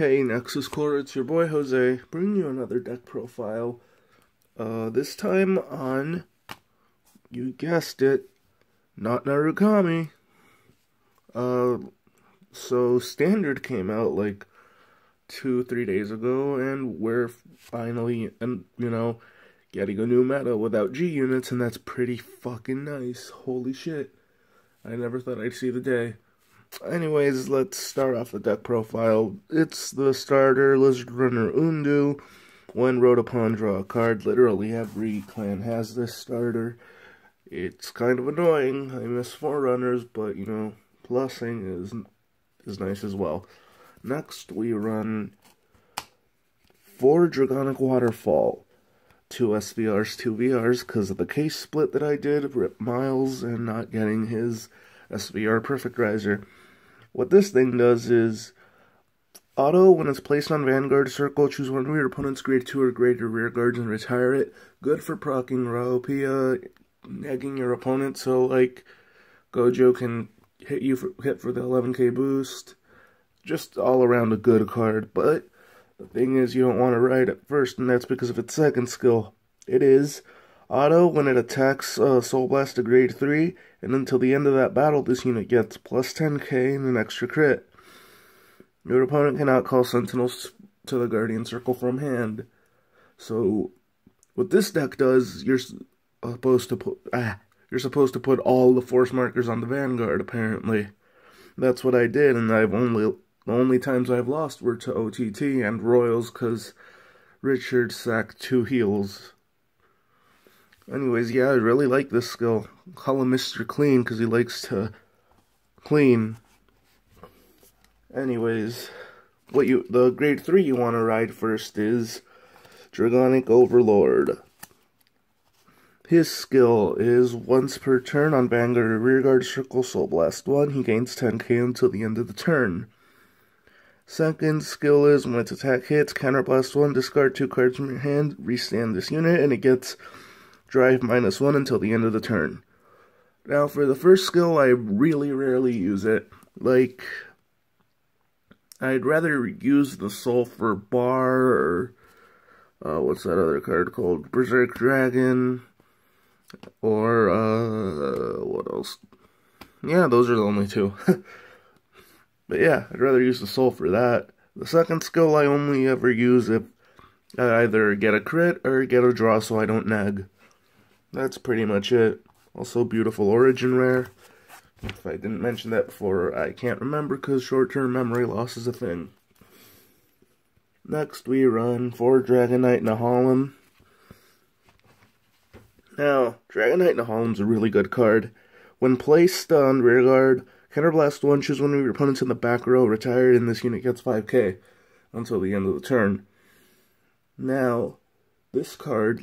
Hey Nexus Core, it's your boy Jose, bringing you another deck profile. This time on, you guessed it, not Narukami. So Standard came out like 2-3 days ago, and we're finally, getting a new meta without G units, and that's pretty fucking nice. Holy shit. I never thought I'd see the day. Anyways, let's start off the deck profile. It's the starter, Lizard Runner Undu. When wrote upon, draw a card. Literally every clan has this starter. It's kind of annoying. I miss Forerunners, but, plussing is nice as well. Next, we run 4 Dragonic Waterfall. 2 SVRs, 2 VRs, because of the case split that I did. Rip Miles and not getting his SVR Perfect Riser. What this thing does is, auto, when it's placed on Vanguard Circle, choose one of your opponent's grade 2 or greater rear guards and retire it. Good for proccing Raopia, negging your opponent, so, Gojo can hit for the 11k boost. Just all around a good card, but the thing is, you don't want to ride it first, and that's because of its second skill. It is auto, when it attacks Soul Blast to grade 3, and until the end of that battle, this unit gets plus 10k and an extra crit. Your opponent cannot call Sentinels to the Guardian Circle from hand. So, what this deck does, you're supposed to put all the force markers on the Vanguard, apparently. That's what I did, and the only times I've lost were to OTT and Royals, because Richard sacked 2 heals. Anyways, yeah, I really like this skill. Call him Mr. Clean, because he likes to clean. Anyways, the grade 3 you want to ride first is Dragonic Overlord. His skill is once per turn on Vanguard or Rearguard Circle, Soul Blast 1. He gains 10k until the end of the turn. Second skill is, when its attack hits, Counter Blast 1, discard 2 cards from your hand, restand this unit, and it gets Drive -1 until the end of the turn. Now, for the first skill, I really rarely use it. I'd rather use the Sulphur Bar, or what's that other card called? Berserk Dragon, or, what else? Yeah, those are the only 2. But yeah, I'd rather use the Soul for that. The second skill I only ever use if I either get a crit or get a draw so I don't nag. That's pretty much it. Also, Beautiful Origin rare. If I didn't mention that before, I can't remember because short-term memory loss is a thing. Next, we run 4 Dragonite Nehalem. Now, Dragonite Nehalem's a really good card. When placed on Rearguard, Counterblast 1, choose one of your opponents in the back row, retired, and this unit gets 5k until the end of the turn. Now, this card,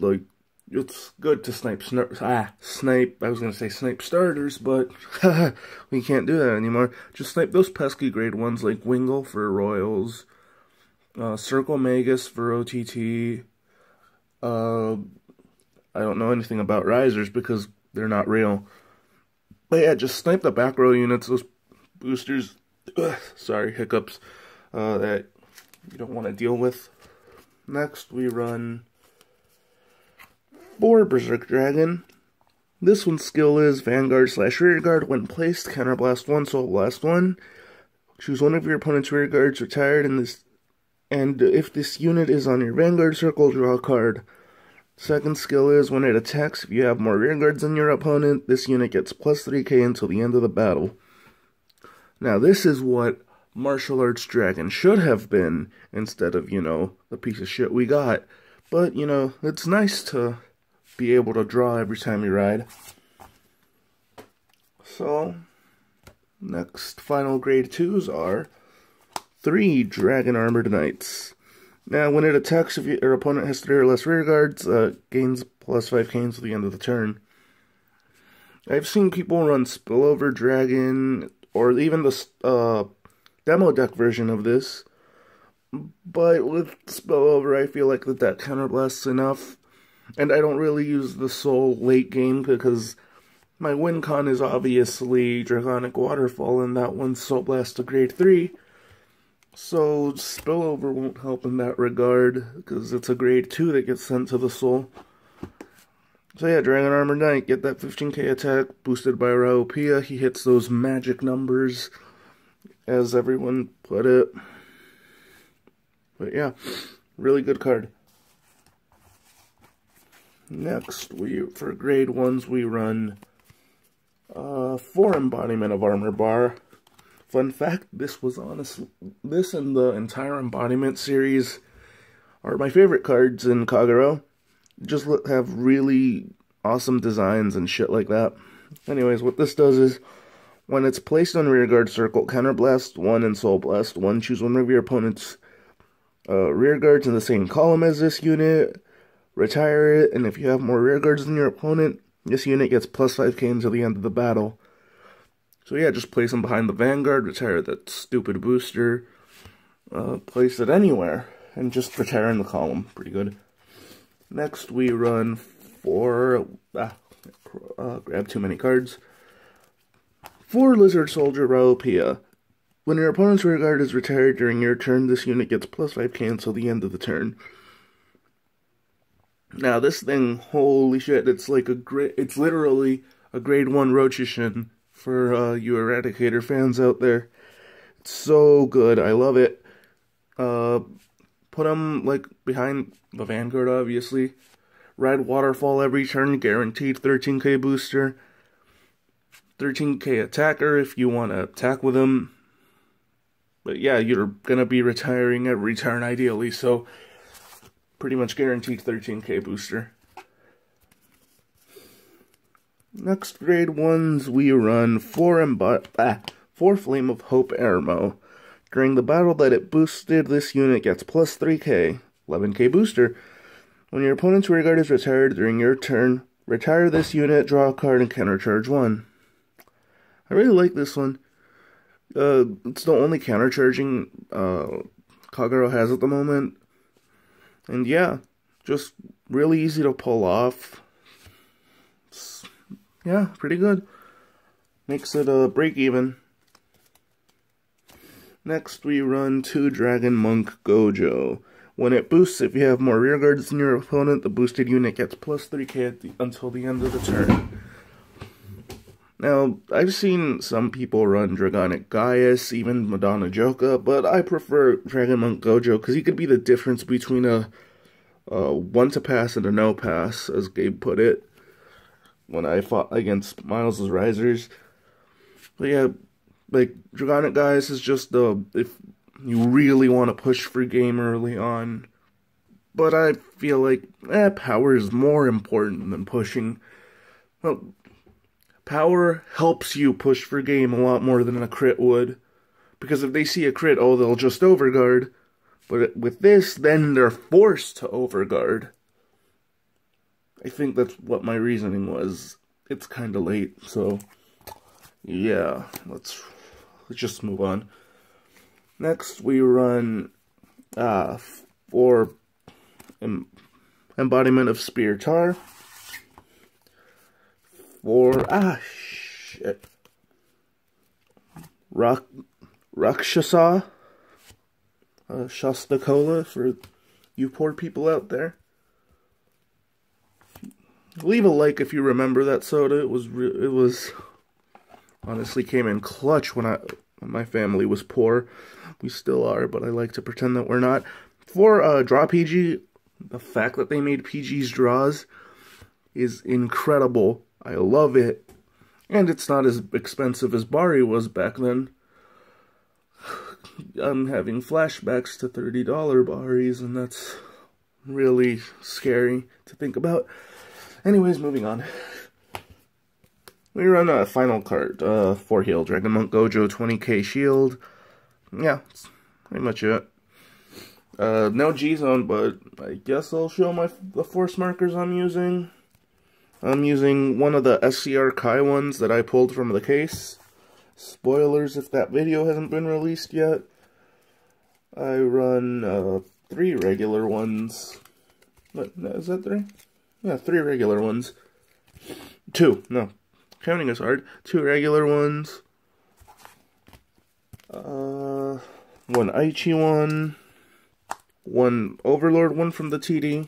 it's good to snipe starters, but we can't do that anymore. Just snipe those pesky grade 1s like Wingle for Royals, Circle Magus for OTT. I don't know anything about Risers because they're not real. But yeah, just snipe the back row units, those boosters, sorry, hiccups, that you don't want to deal with. Next, we run 4 Berserk Dragon. This one's skill is Vanguard / Rearguard. When placed, Counterblast 1, Soul Blast 1. Choose one of your opponent's rearguards retired, and if this unit is on your Vanguard Circle, draw a card. Second skill is, when it attacks, if you have more rearguards than your opponent, this unit gets plus 3k until the end of the battle. Now, this is what Martial Arts Dragon should have been, instead of, the piece of shit we got. But, it's nice to be able to draw every time you ride. So, next final grade 2s are 3 Dragon Armored Knights. Now, when it attacks, if your opponent has 3 or less rearguards, gains plus 5k until the end of the turn. I've seen people run Spillover Dragon, or even the demo deck version of this. But with Spillover, I feel like the deck counterblasts enough. And I don't really use the Soul late game because my win con is obviously Dragonic Waterfall, and that one's Soul Blast to grade 3. So Spillover won't help in that regard, because it's a grade 2 that gets sent to the soul. So yeah, Dragon Armored Knight, get that 15k attack, boosted by Raopia. He hits those magic numbers, as everyone put it. But yeah, really good card. Next, for grade 1s, we run 4 Embodiment of Armor Bar. Fun fact, this and the entire Embodiment series are my favorite cards in Kagero. Just have really awesome designs and shit like that. Anyways, what this does is, when it's placed on rearguard circle, counterblast 1 and soul blast 1. Choose one of your opponent's rearguards in the same column as this unit. Retire it, and if you have more rearguards than your opponent, this unit gets plus 5k until the end of the battle. So yeah, just place them behind the vanguard, retire that stupid booster, place it anywhere, and just retire in the column. Pretty good. Next, we run 4 Lizard Soldier Raopia. When your opponent's rearguard is retired during your turn, this unit gets plus 5k until the end of the turn. Now, this thing, holy shit, it's like it's literally a grade 1 Rochishin for you Eradicator fans out there. It's so good, I love it. Put them, like, behind the vanguard, obviously. Ride Waterfall every turn, guaranteed 13k booster. 13k attacker if you want to attack with him. But yeah, you're going to be retiring every turn, ideally, so pretty much guaranteed 13k booster. Next grade 1s, we run 4 Flame of Hope Armo. During the battle that it boosted, this unit gets plus 3k, 11k booster. When your opponent's rearguard is retired during your turn, retire this unit, draw a card, and countercharge 1. I really like this one. It's the only countercharging Kagero has at the moment. And yeah, just really easy to pull off. It's, yeah, pretty good. Makes it a break-even. Next, we run 2 Dragon Monk Gojo. When it boosts, if you have more rearguards than your opponent, the boosted unit gets plus 3k until the end of the turn. Now, I've seen some people run Dragonic Gaius, even Madonna Joker, but I prefer Dragon Monk Gojo because he could be the difference between a one to pass and a no pass, as Gabe put it, when I fought against Miles' Risers. But yeah, like, Dragonic Gaius is just the, if you really want to push for game early on. But I feel like, power is more important than pushing. Well, power helps you push for game a lot more than a crit would. Because if they see a crit, oh, they'll just overguard. But with this, then they're forced to overguard. I think that's what my reasoning was. It's kind of late, so yeah, let's just move on. Next, we run 4 Embodiment of Spear Tar. 4 Rakshasa. Shastakola for you poor people out there. Leave a like if you remember that soda. It was honestly came in clutch when my family was poor. We still are, but I like to pretend that we're not. For Draw PG, the fact that they made PG's draws is incredible. I love it. And it's not as expensive as Bari was back then. I'm having flashbacks to $30 Baris, and that's really scary to think about. Anyways, moving on. We run a final card, 4 heal, Dragon Monk Gojo, 20k shield. Yeah, that's pretty much it. No G-Zone, but I guess I'll show the force markers I'm using. I'm using one of the SCR Kai ones that I pulled from the case. Spoilers if that video hasn't been released yet. I run 3 regular ones. What, is that 3? Yeah, 3 regular ones. 2, no. Counting is hard. 2 regular ones. one Aichi one Overlord, one from the TD,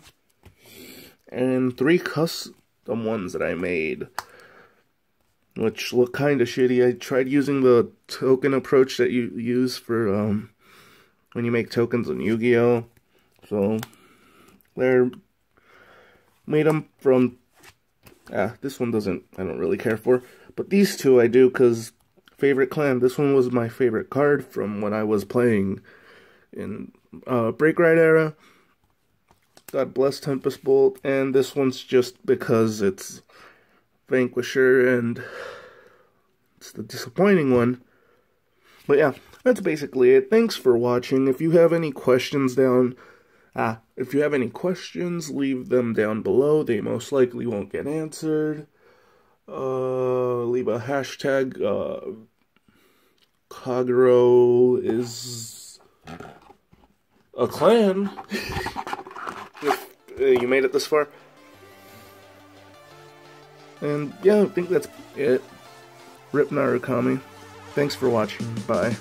and three custom ones that I made, which look kind of shitty. I tried using the token approach that you use for when you make tokens on Yu-Gi-Oh! So they're made them from, this one doesn't, I don't really care for, but these two I do because favorite clan. This one was my favorite card from when I was playing in Break Ride era. God bless Tempest Bolt, and this one's just because it's Vanquisher and it's the disappointing one. But yeah, that's basically it. Thanks for watching. If you have any questions leave them down below. They most likely won't get answered. Leave a hashtag. Kagero is a clan. If you made it this far. And yeah, I think that's it. Rip Narukami. Thanks for watching. Bye.